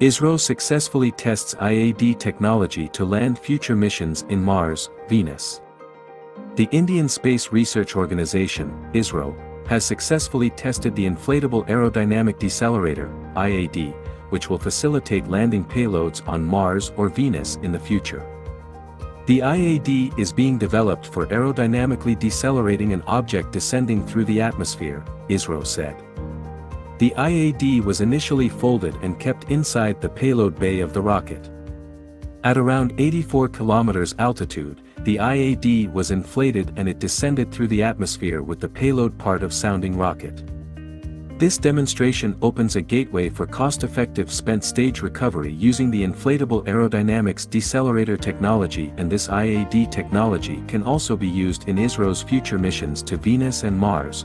ISRO successfully tests IAD technology to land future missions in Mars, Venus. The Indian Space Research Organisation, ISRO, has successfully tested the Inflatable Aerodynamic Decelerator, IAD, which will facilitate landing payloads on Mars or Venus in the future. The IAD is being developed for aerodynamically decelerating an object descending through the atmosphere, ISRO said. The IAD was initially folded and kept inside the payload bay of the rocket. At around 84 kilometers altitude, the IAD was inflated and it descended through the atmosphere with the payload part of sounding rocket. This demonstration opens a gateway for cost-effective spent-stage recovery using the Inflatable Aerodynamics Decelerator technology, and this IAD technology can also be used in ISRO's future missions to Venus and Mars,